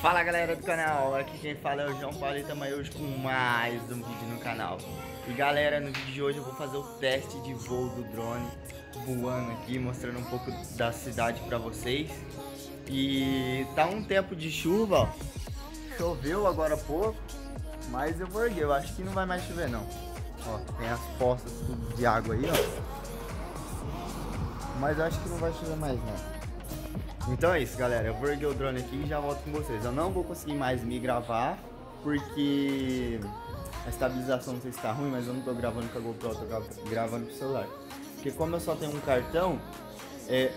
Fala galera do canal, aqui quem fala é o João Paulo e estamos aí hoje com mais um vídeo no canal. E galera, no vídeo de hoje eu vou fazer o teste de voo do drone voando aqui, mostrando um pouco da cidade pra vocês. E tá um tempo de chuva, ó. Choveu agora há pouco, mas eu vou erguer, eu acho que não vai mais chover não. Ó, tem as poças tudo de água aí, ó. Mas eu acho que não vai chover mais não. Então é isso galera, eu vou erguer o drone aqui e já volto com vocês. Eu não vou conseguir mais me gravar porque a estabilização não sei se tá ruim, mas eu não tô gravando com a GoPro, eu tô gravando com o celular. Porque como eu só tenho um cartão,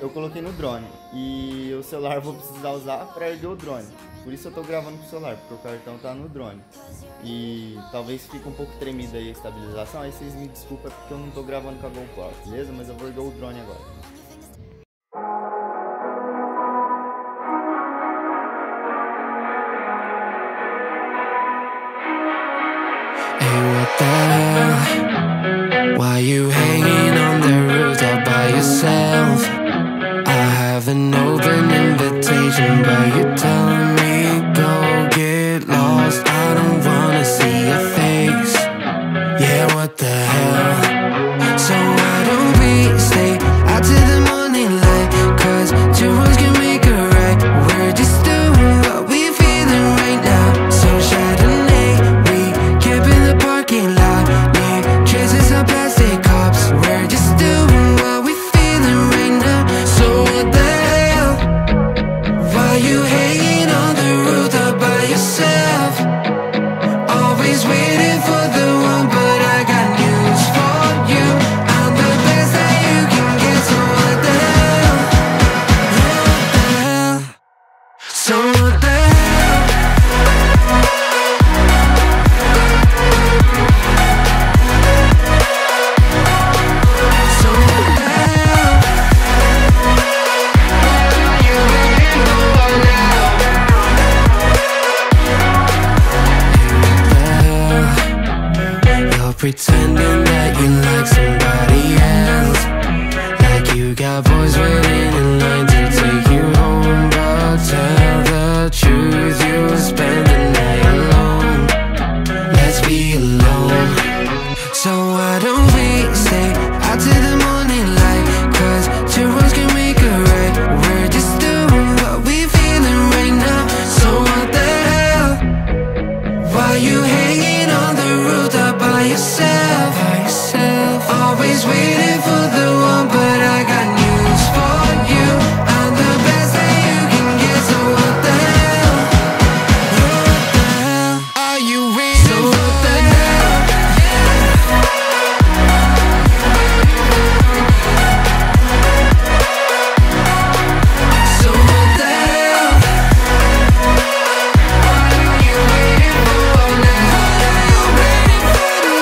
eu coloquei no drone e o celular eu vou precisar usar para erguer o drone. Por isso eu tô gravando com o celular, porque o cartão tá no drone. E talvez fique um pouco tremida aí a estabilização, aí vocês me desculpem porque eu não tô gravando com a GoPro, beleza? Mas eu vou erguer o drone agora. Why you hanging on the roof all by yourself? I have an open invitation, but you're telling me go get lost. I don't wanna see your face. Yeah, what the hell? So why don't we stay out till the morning light? 'Cause two wrongs can make a right. We're just doing what we're feeling right now. So Chardonnay, we kept in the parking lot. Pretending that you like somebody else, like you got boys waiting in line to take you home. But tell the truth, you'll spend the night alone. Let's be alone. So why don't we stay out till the morning light? 'Cause two wrongs can make a right. We're just doing what we're feeling right now. So what the hell? Why you hanging on the roof up by yourself? Always waiting for the one, but I got news for you. I'm the best that you can get, so what the hell? What the hell are you waiting for? So what the hell? So what the hell are you waiting for now? What are you waiting for now?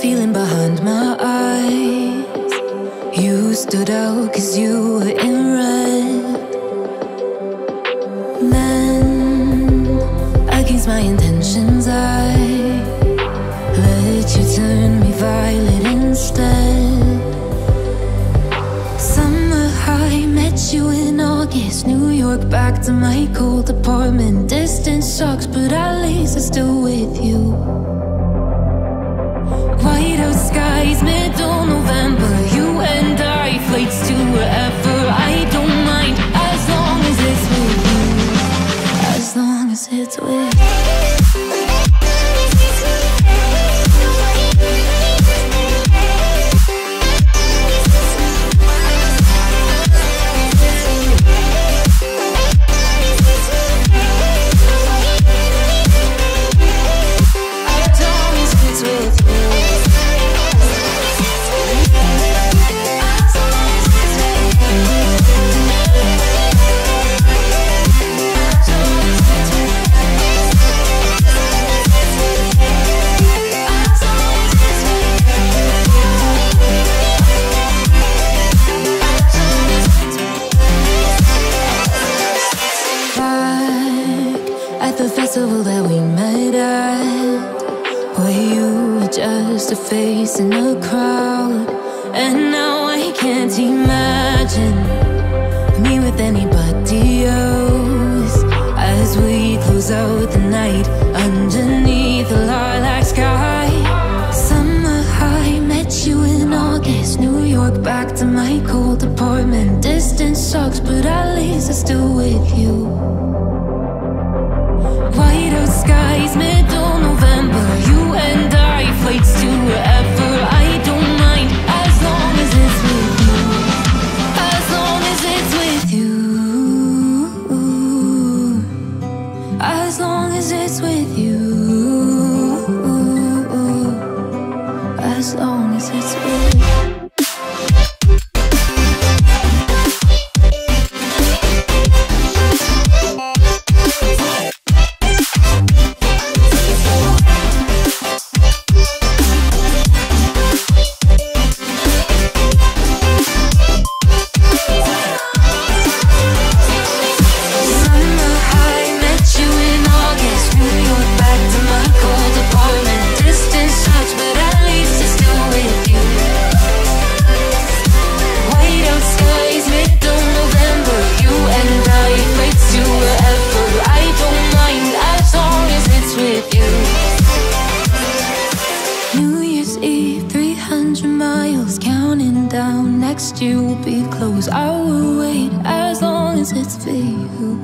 Feeling behind my eyes, you stood out 'cause you were in red. Man, against my intentions, I let you turn me violet instead. Summer high, met you in August, New York, back to my cold apartment. Distance sucks, but at least I'm still with you. Whiteout skies, middle November. You and I, flights to wherever. I don't mind, as long as it's with you. As long as it's with you. face in a crowd, and now I can't imagine me with anybody else. As we close out the night underneath the lilac sky. Summer high, met you in August, New York, back to my cold apartment. Distance sucks, but at least I'm still with you. White out skies, middle November, you and I, flights to wherever. I don't mind, as long as it's with you, as long as it's with you, as long as it's with you, as long as it's with you. Next year will be close. I will wait as long as it's for you.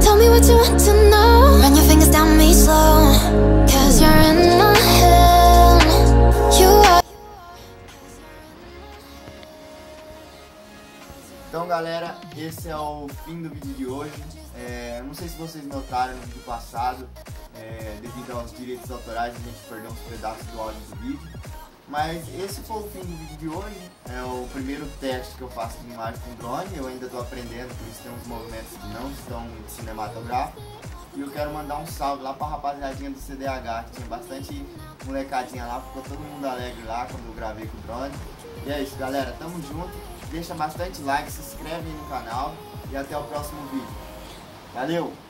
Tell me what you want to know. Run your fingers down me slow, 'cause you're in my head. Então galera, esse é o fim do vídeo de hoje. Não sei se vocês notaram no vídeo passado, devido aos direitos autorais, a gente perdeu uns pedaços do áudio do vídeo. Mas esse foi o fim do vídeo de hoje. É o primeiro teste que eu faço de imagem com drone. Eu ainda estou aprendendo, por isso tem uns movimentos que não estão cinematográficos. E eu quero mandar um salve lá para a rapaziadinha do CDH, que tinha bastante molecadinha lá, ficou todo mundo alegre lá quando eu gravei com o drone. E é isso galera, tamo junto, deixa bastante like, se inscreve aí no canal e até o próximo vídeo. Valeu!